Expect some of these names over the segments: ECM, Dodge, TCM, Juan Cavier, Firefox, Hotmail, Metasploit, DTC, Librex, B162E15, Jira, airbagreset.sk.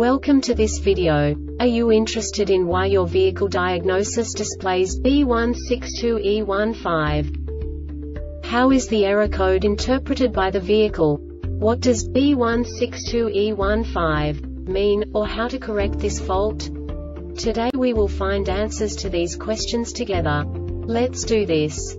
Welcome to this video. Are you interested in why your vehicle diagnosis displays B162E15? How is the error code interpreted by the vehicle? What does B162E15 mean, or how to correct this fault? Today we will find answers to these questions together. Let's do this.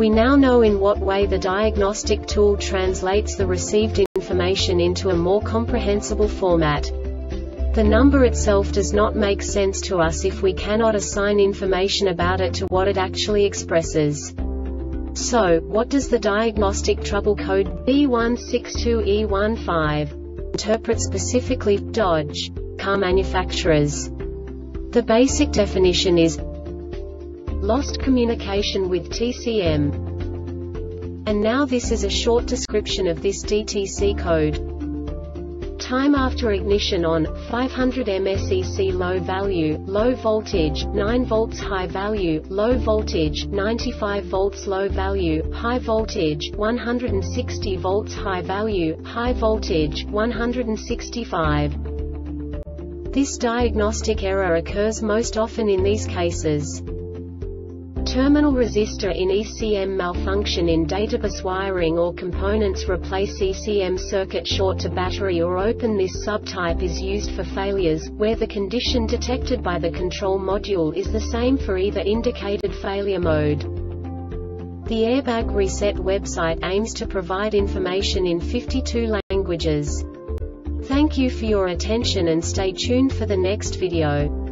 We now know in what way the diagnostic tool translates the received information into a more comprehensible format. The number itself does not make sense to us if we cannot assign information about it to what it actually expresses. So, what does the diagnostic trouble code B162E15 interpret specifically, Dodge car manufacturers? The basic definition is lost communication with TCM. And now this is a short description of this DTC code. Time after ignition on, 500 msec low value, low voltage, 9 volts high value, low voltage, 95 volts low value, high voltage, 160 volts high value, high voltage, 165. This diagnostic error occurs most often in these cases. Terminal resistor in ECM malfunction in databus wiring or components, replace ECM circuit, short to battery or open. This subtype is used for failures where the condition detected by the control module is the same for either indicated failure mode. The Airbag Reset website aims to provide information in 52 languages. Thank you for your attention and stay tuned for the next video.